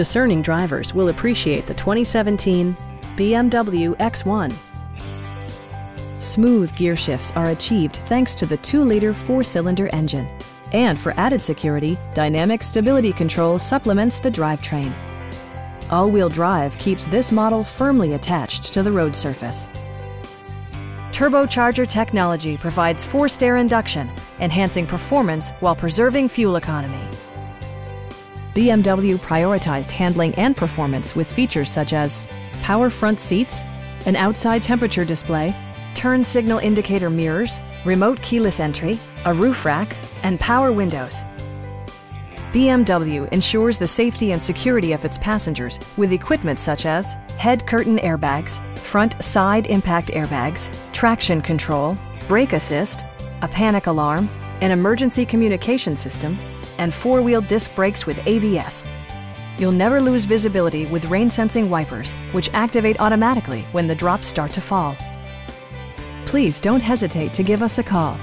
Discerning drivers will appreciate the 2017 BMW X1. Smooth gear shifts are achieved thanks to the 2-liter 4-cylinder engine. And for added security, dynamic stability control supplements the drivetrain. All-wheel drive keeps this model firmly attached to the road surface. Turbocharger technology provides forced air induction, enhancing performance while preserving fuel economy. BMW prioritized handling and performance with features such as power front seats, an outside temperature display, turn signal indicator mirrors, remote keyless entry, a roof rack, and power windows. BMW ensures the safety and security of its passengers with equipment such as head curtain airbags, front side impact airbags, traction control, brake assist, a panic alarm, an emergency communication system, and four-wheel disc brakes with ABS. You'll never lose visibility with rain-sensing wipers, which activate automatically when the drops start to fall. Please don't hesitate to give us a call.